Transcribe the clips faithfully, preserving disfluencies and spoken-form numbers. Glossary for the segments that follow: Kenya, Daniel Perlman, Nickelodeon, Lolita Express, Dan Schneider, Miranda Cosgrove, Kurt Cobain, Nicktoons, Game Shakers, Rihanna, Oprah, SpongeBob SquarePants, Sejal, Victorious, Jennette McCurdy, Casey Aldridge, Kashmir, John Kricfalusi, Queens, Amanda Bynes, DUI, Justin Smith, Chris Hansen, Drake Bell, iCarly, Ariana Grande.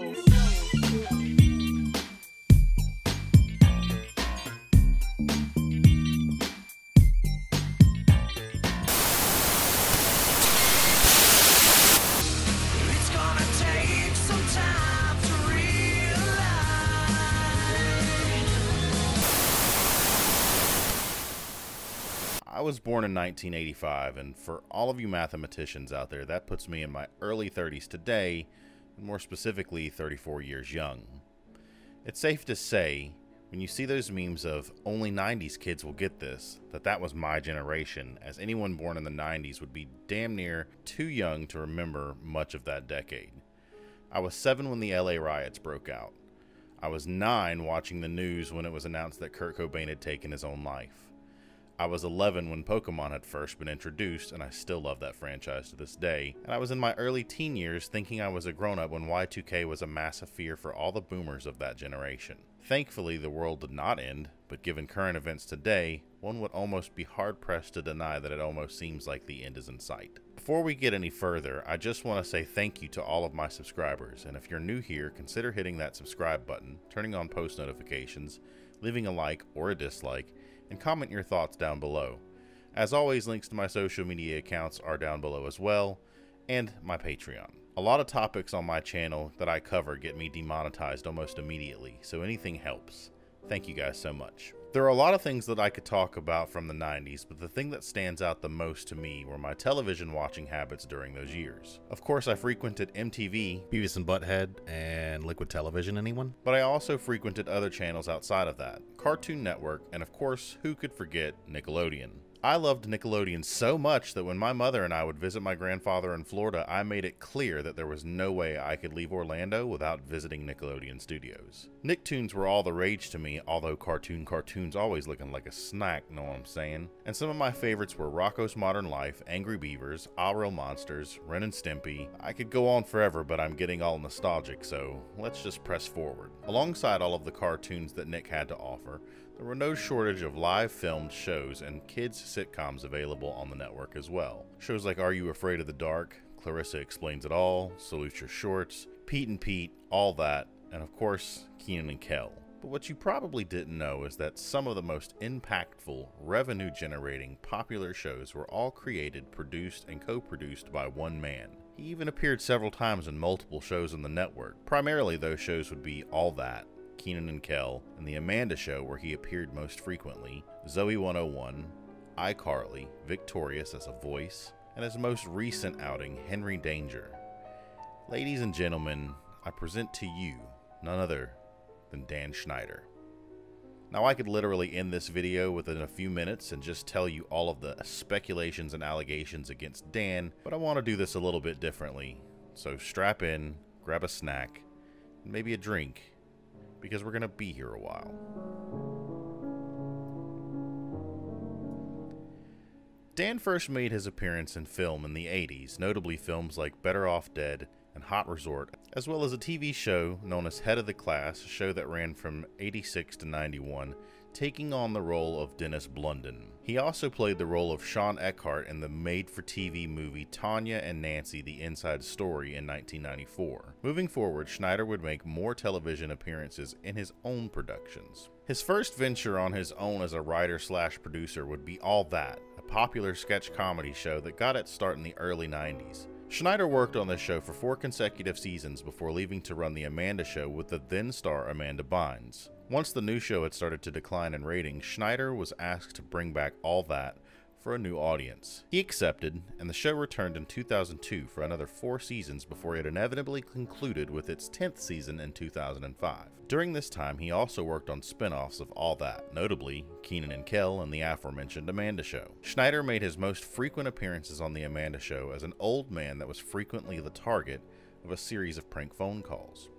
show. I was born in nineteen eighty-five, and for all of you mathematicians out there, that puts me in my early thirties today, and more specifically, thirty-four years young. It's safe to say, when you see those memes of only nineties kids will get this, that that was my generation, as anyone born in the nineties would be damn near too young to remember much of that decade. I was seven when the L A riots broke out. I was nine watching the news when it was announced that Kurt Cobain had taken his own life. I was eleven when Pokemon had first been introduced, and I still love that franchise to this day, and I was in my early teen years thinking I was a grown-up when Y two K was a massive fear for all the boomers of that generation. Thankfully, the world did not end, but given current events today, one would almost be hard-pressed to deny that it almost seems like the end is in sight. Before we get any further, I just want to say thank you to all of my subscribers, and if you're new here, consider hitting that subscribe button, turning on post notifications, leaving a like or a dislike, and comment your thoughts down below. As always, links to my social media accounts are down below as well, and my Patreon. A lot of topics on my channel that I cover get me demonetized almost immediately, so anything helps. Thank you guys so much. There are a lot of things that I could talk about from the nineties, but the thing that stands out the most to me were my television watching habits during those years. Of course, I frequented M T V, Beavis and Butthead, and Liquid Television, anyone? But I also frequented other channels outside of that, Cartoon Network, and of course, who could forget Nickelodeon. I loved Nickelodeon so much that when my mother and I would visit my grandfather in Florida, I made it clear that there was no way I could leave Orlando without visiting Nickelodeon Studios. Nicktoons were all the rage to me, although cartoon cartoons always looking like a snack, know what I'm saying? And some of my favorites were Rocko's Modern Life, Angry Beavers, All Real Monsters, Ren and Stimpy. I could go on forever, but I'm getting all nostalgic, so let's just press forward. Alongside all of the cartoons that Nick had to offer, there were no shortage of live filmed shows and kids' sitcoms available on the network as well. Shows like Are You Afraid of the Dark, Clarissa Explains It All, Salute Your Shorts, Pete and Pete, All That, and of course, Kenan and Kel. But what you probably didn't know is that some of the most impactful, revenue-generating, popular shows were all created, produced, and co-produced by one man. He even appeared several times in multiple shows on the network. Primarily, those shows would be All That, Kenan and Kel, and The Amanda Show, where he appeared most frequently, Zoey one oh one, iCarly, Victorious as a voice, and his most recent outing, Henry Danger. Ladies and gentlemen, I present to you none other than Dan Schneider. Now, I could literally end this video within a few minutes and just tell you all of the speculations and allegations against Dan, but I want to do this a little bit differently. So strap in, grab a snack, and maybe a drink, because we're going to be here a while. Dan first made his appearance in film in the eighties, notably films like Better Off Dead and Hot Resort, as well as a T V show known as Head of the Class, a show that ran from eighty-six to ninety-one, taking on the role of Dennis Blunden. He also played the role of Sean Eckhart in the made-for-T V movie Tanya and Nancy: The Inside Story in nineteen ninety-four. Moving forward, Schneider would make more television appearances in his own productions. His first venture on his own as a writer-slash-producer would be All That, a popular sketch comedy show that got its start in the early nineties. Schneider worked on this show for four consecutive seasons before leaving to run The Amanda Show with the then-star Amanda Bynes. Once the new show had started to decline in ratings, Schneider was asked to bring back All That for a new audience. He accepted, and the show returned in two thousand two for another four seasons before it inevitably concluded with its tenth season in two thousand five. During this time, he also worked on spin-offs of All That, notably Kenan and Kel and the aforementioned Amanda Show. Schneider made his most frequent appearances on The Amanda Show as an old man that was frequently the target of a series of prank phone calls.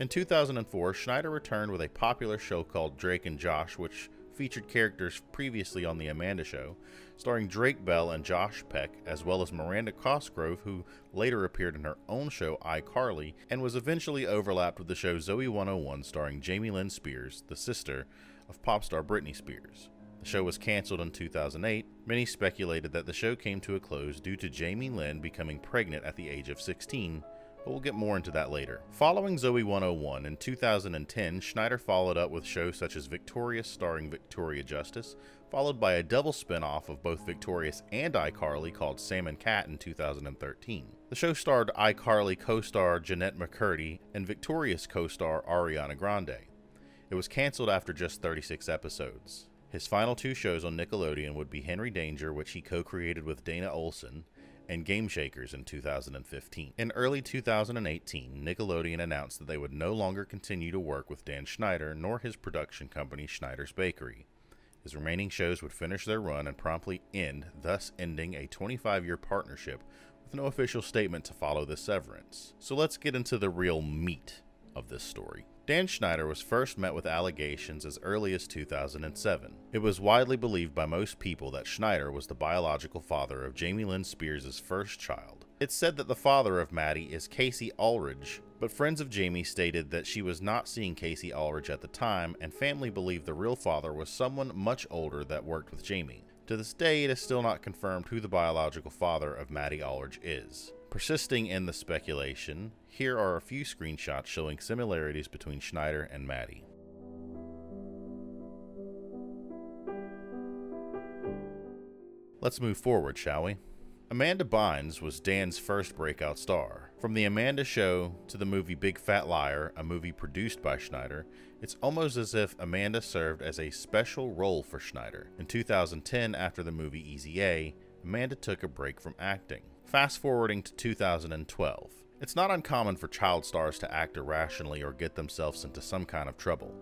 In two thousand four, Schneider returned with a popular show called Drake and Josh, which featured characters previously on The Amanda Show, starring Drake Bell and Josh Peck, as well as Miranda Cosgrove, who later appeared in her own show iCarly, and was eventually overlapped with the show Zoey one oh one, starring Jamie Lynn Spears, the sister of pop star Britney Spears. The show was canceled in two thousand eight. Many speculated that the show came to a close due to Jamie Lynn becoming pregnant at the age of sixteen, but we'll get more into that later. Following Zoey one oh one, in two thousand ten, Schneider followed up with shows such as Victorious, starring Victoria Justice, followed by a double spin-off of both Victorious and iCarly called Sam and Cat in two thousand thirteen. The show starred iCarly co-star Jennette McCurdy and Victorious co-star Ariana Grande. It was canceled after just thirty-six episodes. His final two shows on Nickelodeon would be Henry Danger, which he co-created with Dana Olsen, and Game Shakers in two thousand fifteen. In early two thousand eighteen, Nickelodeon announced that they would no longer continue to work with Dan Schneider nor his production company Schneider's Bakery. His remaining shows would finish their run and promptly end, thus ending a twenty-five year partnership with no official statement to follow the severance. So let's get into the real meat of this story. Dan Schneider was first met with allegations as early as two thousand seven. It was widely believed by most people that Schneider was the biological father of Jamie Lynn Spears' first child. It's said that the father of Maddie is Casey Aldridge, but friends of Jamie stated that she was not seeing Casey Aldridge at the time, and family believed the real father was someone much older that worked with Jamie. To this day, it is still not confirmed who the biological father of Maddie Aldridge is. Persisting in the speculation, here are a few screenshots showing similarities between Schneider and Maddie. Let's move forward, shall we? Amanda Bynes was Dan's first breakout star. From The Amanda Show to the movie Big Fat Liar, a movie produced by Schneider, it's almost as if Amanda served as a special role for Schneider. In two thousand ten, after the movie Easy A, Amanda took a break from acting. Fast forwarding to two thousand twelve. It's not uncommon for child stars to act irrationally or get themselves into some kind of trouble.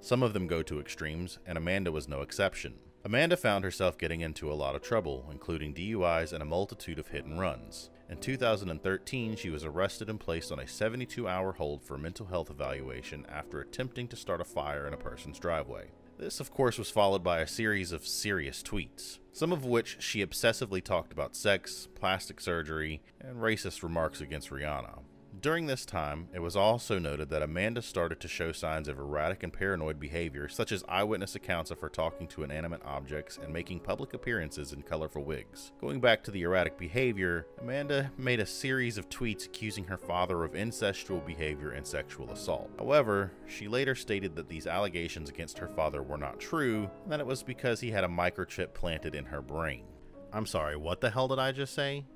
Some of them go to extremes, and Amanda was no exception. Amanda found herself getting into a lot of trouble, including D U Is and a multitude of hit and runs. In two thousand thirteen, she was arrested and placed on a seventy-two hour hold for mental health evaluation after attempting to start a fire in a person's driveway. This, of course, was followed by a series of serious tweets, some of which she obsessively talked about sex, plastic surgery, and racist remarks against Rihanna. During this time, it was also noted that Amanda started to show signs of erratic and paranoid behavior, such as eyewitness accounts of her talking to inanimate objects and making public appearances in colorful wigs. Going back to the erratic behavior, Amanda made a series of tweets accusing her father of incestual behavior and sexual assault. However, she later stated that these allegations against her father were not true, and that it was because he had a microchip planted in her brain. I'm sorry, what the hell did I just say?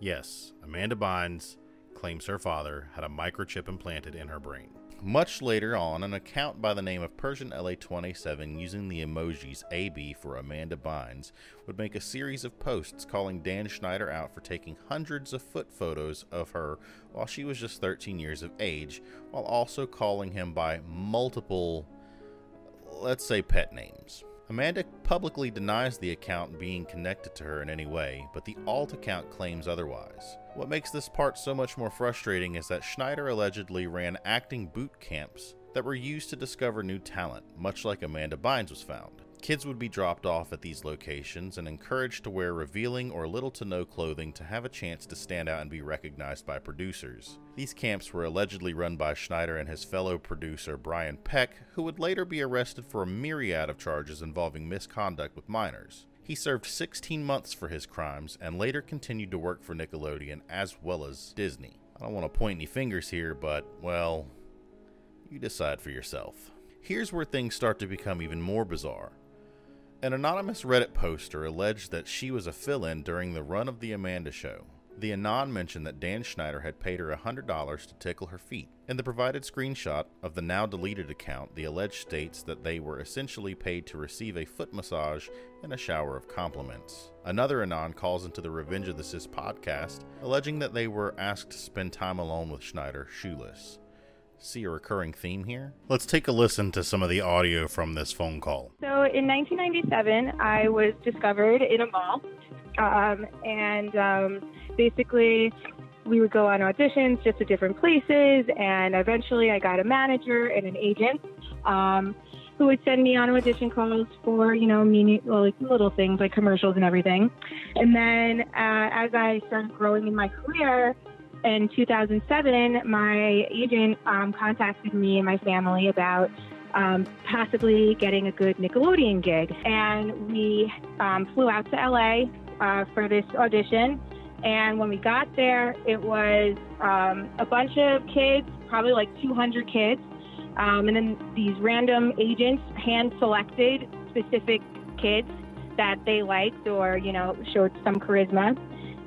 Yes, Amanda Bynes claims her father had a microchip implanted in her brain. Much later on, an account by the name of Persian L A twenty-seven using the emojis A B for Amanda Bynes would make a series of posts calling Dan Schneider out for taking hundreds of foot photos of her while she was just thirteen years of age, while also calling him by multiple, let's say, pet names. Amanda publicly denies the account being connected to her in any way, but the alt account claims otherwise. What makes this part so much more frustrating is that Schneider allegedly ran acting boot camps that were used to discover new talent, much like Amanda Bynes was found. Kids would be dropped off at these locations and encouraged to wear revealing or little to no clothing to have a chance to stand out and be recognized by producers. These camps were allegedly run by Schneider and his fellow producer Brian Peck, who would later be arrested for a myriad of charges involving misconduct with minors. He served sixteen months for his crimes and later continued to work for Nickelodeon as well as Disney. I don't want to point any fingers here, but, well, you decide for yourself. Here's where things start to become even more bizarre. An anonymous Reddit poster alleged that she was a fill-in during the run of The Amanda Show. The anon mentioned that Dan Schneider had paid her one hundred dollars to tickle her feet. In the provided screenshot of the now-deleted account, the alleged states that they were essentially paid to receive a foot massage and a shower of compliments. Another anon calls into the Revenge of the Cis podcast, alleging that they were asked to spend time alone with Schneider shoeless. See a recurring theme here? Let's take a listen to some of the audio from this phone call. So in nineteen ninety-seven, I was discovered in a mall, um, and um, basically we would go on auditions just to different places, and eventually I got a manager and an agent um, who would send me on audition calls for, you know, meaning, well, like little things like commercials and everything. And then uh, as I started growing in my career, in two thousand seven, my agent um, contacted me and my family about um, possibly getting a good Nickelodeon gig. And we um, flew out to L A uh, for this audition. And when we got there, it was um, a bunch of kids, probably like two hundred kids. Um, and then these random agents hand-selected specific kids that they liked or, you know, showed some charisma.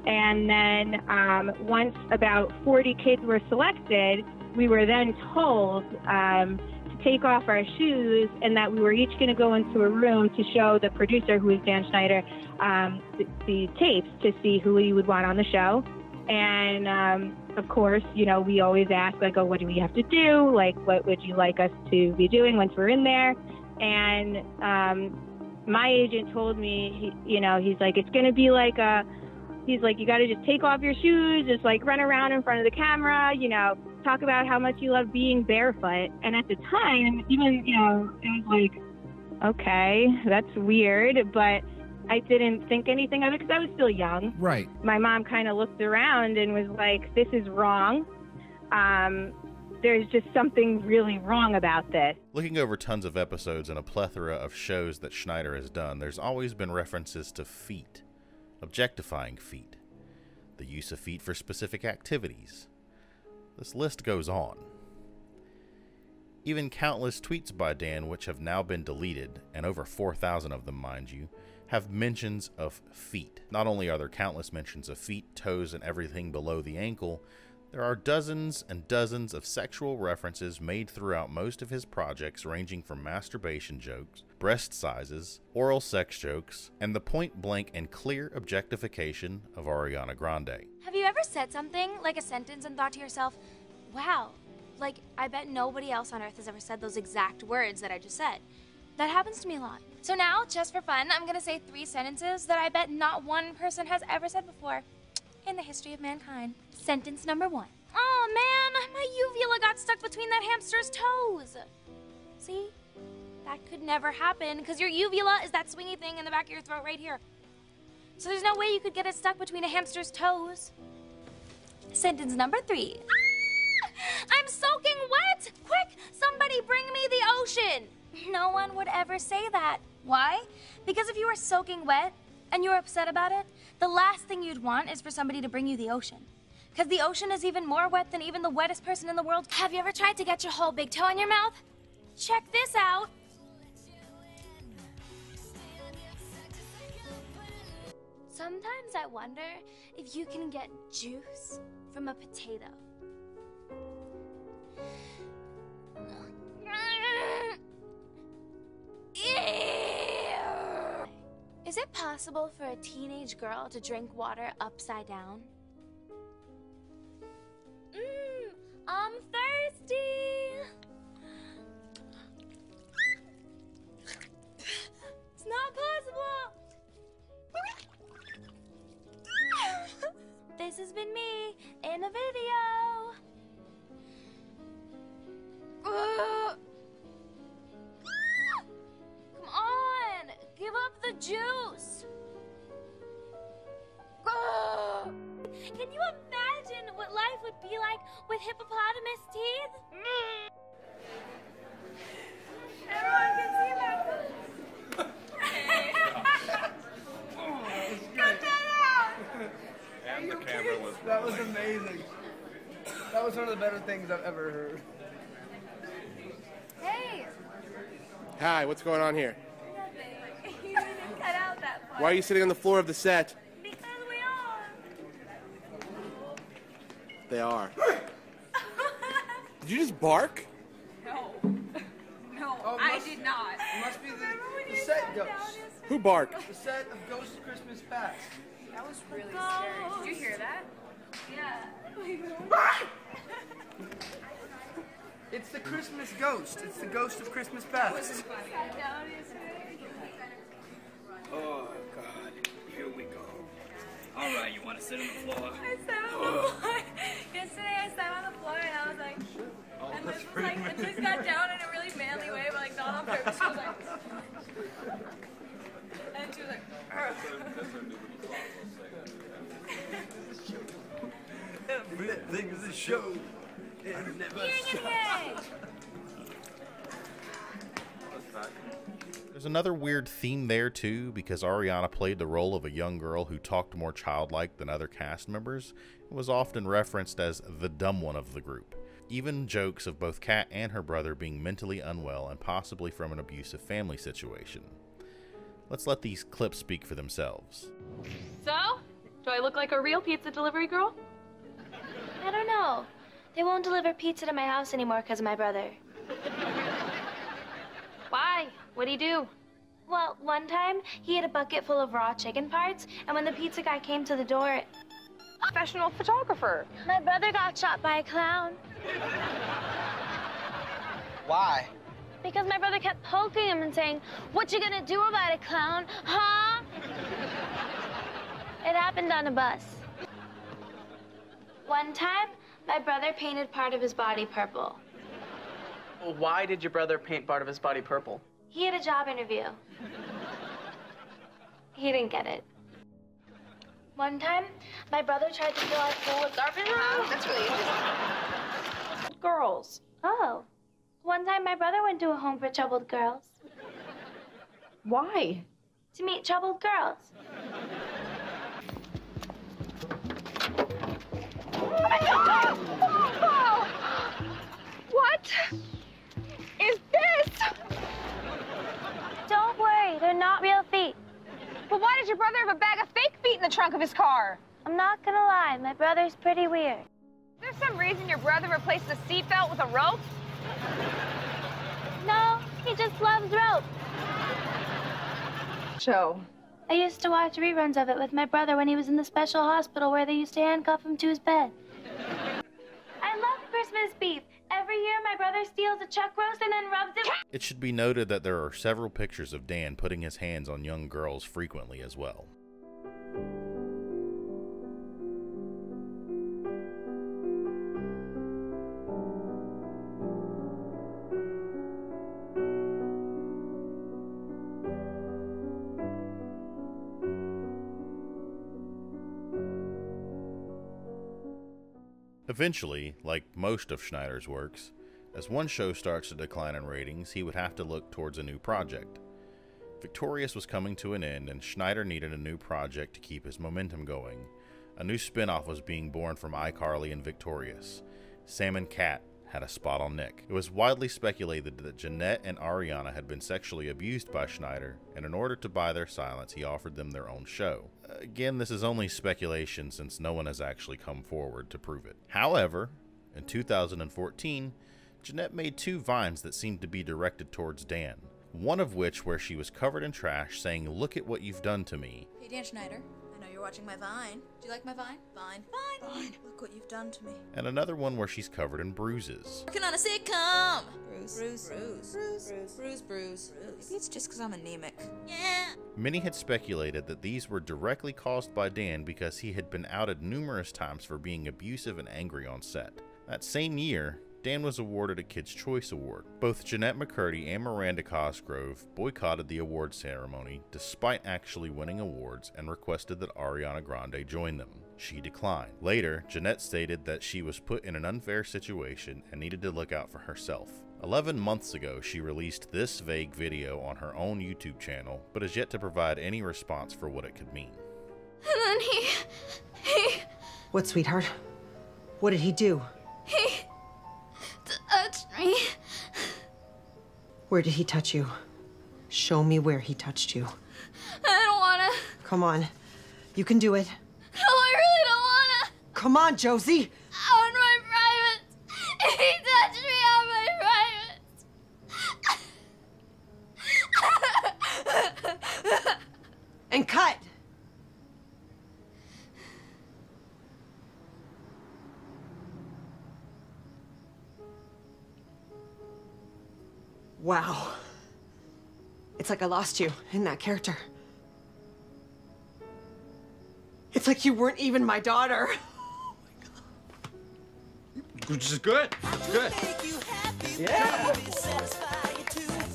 And then um, once about forty kids were selected, we were then told um, to take off our shoes and that we were each going to go into a room to show the producer, who is Dan Schneider, um, the, the tapes to see who we would want on the show. And, um, of course, you know, we always ask, like, oh, what do we have to do? Like, what would you like us to be doing once we're in there? And um, my agent told me, he, you know, he's like, it's going to be like a, he's like, you got to just take off your shoes, just like run around in front of the camera, you know, talk about how much you love being barefoot. And at the time, even, you know, it was like, okay, that's weird, but I didn't think anything of it because I was still young. Right. My mom kind of looked around and was like, this is wrong. Um, there's just something really wrong about this. Looking over tons of episodes and a plethora of shows that Schneider has done, there's always been references to feet, objectifying feet, the use of feet for specific activities. This list goes on. Even countless tweets by Dan, which have now been deleted, and over four thousand of them, mind you, have mentions of feet. Not only are there countless mentions of feet, toes, and everything below the ankle, there are dozens and dozens of sexual references made throughout most of his projects, ranging from masturbation jokes, breast sizes, oral sex jokes, and the point-blank and clear objectification of Ariana Grande. Have you ever said something, like a sentence, and thought to yourself, wow, like, I bet nobody else on earth has ever said those exact words that I just said? That happens to me a lot. So now, just for fun, I'm gonna say three sentences that I bet not one person has ever said before in the history of mankind. Sentence number one. Oh man, my uvula got stuck between that hamster's toes. See? That could never happen because your uvula is that swingy thing in the back of your throat right here. So there's no way you could get it stuck between a hamster's toes. Sentence number three. Ah! I'm soaking wet! Quick, somebody bring me the ocean! No one would ever say that. Why? Because if you were soaking wet and you were upset about it, the last thing you'd want is for somebody to bring you the ocean. Because the ocean is even more wet than even the wettest person in the world. Have you ever tried to get your whole big toe in your mouth? Check this out. Sometimes I wonder if you can get juice from a potato. Is it possible for a teenage girl to drink water upside down? Mmm, I'm thirsty! It's not possible! This has been me in a video! Uh. Give up the juice! Ugh. Can you imagine what life would be like with hippopotamus teeth? Mm. Everyone can see that. Cut that out! And the camera was that was amazing. That was one of the better things I've ever heard. Hey! Hi, what's going on here? Why are you sitting on the floor of the set? Because we are. They are. Did you just bark? No. No, oh, must, I did not. It must be the, the set ghost. Who barked? The set of Ghost Christmas Past. That was really scary. Did you hear that? Yeah. It's the Christmas ghost. It's the Ghost of Christmas Past. Oh, God. Here we go. All right, you want to sit on the floor? I sat on the floor. Yesterday, I sat on the floor, and I was like... Oh, and Liz was like... And Liz got down in a really manly way, but, like, not on purpose. She was like... And she was like... That thing is a show. It never stops. fuck. There's another weird theme there too, because Ariana played the role of a young girl who talked more childlike than other cast members and was often referenced as the dumb one of the group. Even jokes of both Kat and her brother being mentally unwell and possibly from an abusive family situation. Let's let these clips speak for themselves. So, do I look like a real pizza delivery girl? I don't know. They won't deliver pizza to my house anymore because of my brother. Why? What'd he do? Well, one time, he had a bucket full of raw chicken parts, and when the pizza guy came to the door, it... Professional photographer. My brother got shot by a clown. Why? Because my brother kept poking him and saying, "What you gonna do about it, clown, huh?" It happened on a bus. One time, my brother painted part of his body purple. Well, why did your brother paint part of his body purple? He had a job interview. He didn't get it. One time, my brother tried to fill our pool with garbage. Oh, that's really interesting. Girls. Oh. One time, my brother went to a home for troubled girls. Why? To meet troubled girls. Oh my God! Oh! What is this? Don't worry, they're not real feet. But why did your brother have a bag of fake feet in the trunk of his car? I'm not gonna lie, my brother's pretty weird. Is there some reason your brother replaced the seatbelt with a rope? No, he just loves rope. Joe. I used to watch reruns of it with my brother when he was in the special hospital where they used to handcuff him to his bed. I love Christmas beef. Every year, my brother steals a chuck roast and then rubs it. It should be noted that there are several pictures of Dan putting his hands on young girls frequently as well. Eventually, like most of Schneider's works, as one show starts to decline in ratings, he would have to look towards a new project. Victorious was coming to an end, and Schneider needed a new project to keep his momentum going. A new spinoff was being born from iCarly and Victorious. Sam and Kat had a spot on Nick. It was widely speculated that Jennette and Ariana had been sexually abused by Schneider, and in order to buy their silence, he offered them their own show. Again, this is only speculation since no one has actually come forward to prove it. However, in two thousand fourteen, Jennette made two vines that seemed to be directed towards Dan, one of which where she was covered in trash saying, "Look at what you've done to me." Hey Dan Schneider, I know you're watching my vine. Do you like my vine? Vine. Vine. Vine. Look what you've done to me. And another one where she's covered in bruises. Working on a sitcom. Bruise. Bruise. Bruise. Bruise. Bruise. Bruise. Bruise. Maybe it's just because I'm anemic. Yeah. Many had speculated that these were directly caused by Dan because he had been outed numerous times for being abusive and angry on set. That same year, Dan was awarded a Kids' Choice Award. Both Jennette McCurdy and Miranda Cosgrove boycotted the award ceremony despite actually winning awards and requested that Ariana Grande join them. She declined. Later, Jennette stated that she was put in an unfair situation and needed to look out for herself. Eleven months ago, she released this vague video on her own YouTube channel, but is yet to provide any response for what it could mean. And then he... he... What, sweetheart? What did he do? He... touched me. Where did he touch you? Show me where he touched you. I don't wanna. Come on. You can do it. No, I really don't wanna. Come on, Josie. On my privates. He touched me on my privates. And cut. Wow. It's like I lost you in that character. It's like you weren't even my daughter. Oh my God. Which is good. It's good. Yeah.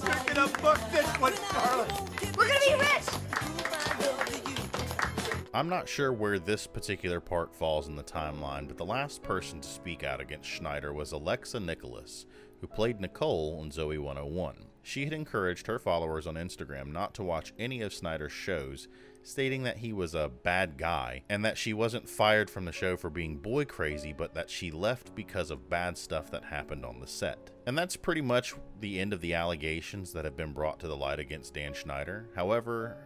We're gonna book this one, Charlotte. We're gonna be rich. I'm not sure where this particular part falls in the timeline, but the last person to speak out against Schneider was Alexa Nicholas, who played Nicole on Zoey one oh one. She had encouraged her followers on Instagram not to watch any of Schneider's shows, stating that he was a bad guy and that she wasn't fired from the show for being boy crazy, but that she left because of bad stuff that happened on the set. And that's pretty much the end of the allegations that have been brought to the light against Dan Schneider. However,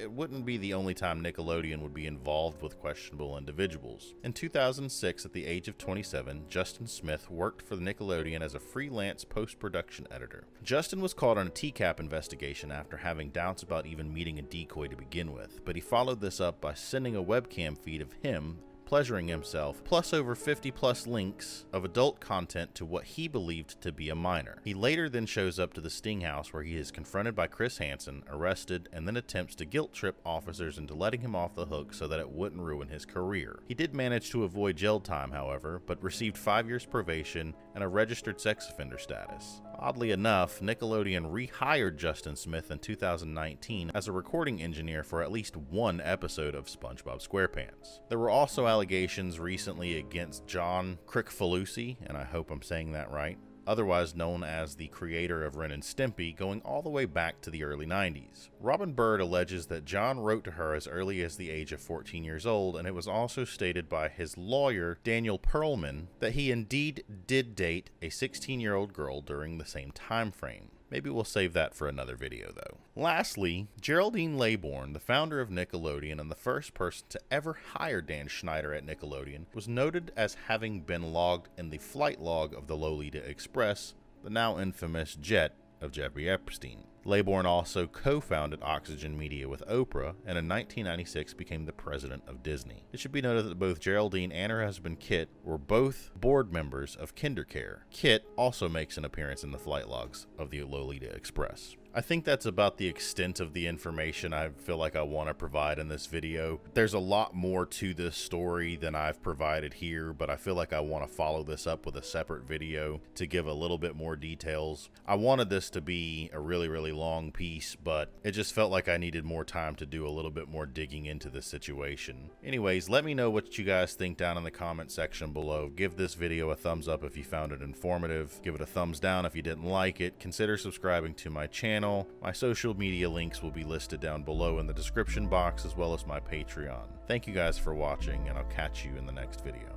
it wouldn't be the only time Nickelodeon would be involved with questionable individuals. In two thousand six, at the age of twenty-seven, Justin Smith worked for Nickelodeon as a freelance post-production editor. Justin was caught on a T CAP investigation after having doubts about even meeting a decoy to begin with, but he followed this up by sending a webcam feed of him pleasuring himself, plus over fifty plus links of adult content to what he believed to be a minor. He later then shows up to the Sting house where he is confronted by Chris Hansen, arrested, and then attempts to guilt trip officers into letting him off the hook so that it wouldn't ruin his career. He did manage to avoid jail time, however, but received five years probation and a registered sex offender status. Oddly enough, Nickelodeon rehired Justin Smith in two thousand nineteen as a recording engineer for at least one episode of SpongeBob SquarePants. There were also allegations recently against John Kricfalusi, and I hope I'm saying that right, otherwise known as the creator of Ren and Stimpy, going all the way back to the early nineties. Robin Bird alleges that John wrote to her as early as the age of fourteen years old, and it was also stated by his lawyer, Daniel Perlman, that he indeed did date a sixteen-year-old girl during the same time frame. Maybe we'll save that for another video, though. Lastly, Geraldine Laybourne, the founder of Nickelodeon and the first person to ever hire Dan Schneider at Nickelodeon, was noted as having been logged in the flight log of the Lolita Express, the now infamous jet of Jeffrey Epstein. Laybourne also co-founded Oxygen Media with Oprah, and in nineteen ninety-six became the president of Disney. It should be noted that both Geraldine and her husband Kit were both board members of KinderCare. Kit also makes an appearance in the flight logs of the Lolita Express. I think that's about the extent of the information I feel like I want to provide in this video. There's a lot more to this story than I've provided here, but I feel like I want to follow this up with a separate video to give a little bit more details. I wanted this to be a really, really long piece, but it just felt like I needed more time to do a little bit more digging into this situation. Anyways, let me know what you guys think down in the comment section below. Give this video a thumbs up if you found it informative. Give it a thumbs down if you didn't like it. Consider subscribing to my channel. My social media links will be listed down below in the description box, as well as my Patreon. Thank you guys for watching, and I'll catch you in the next video.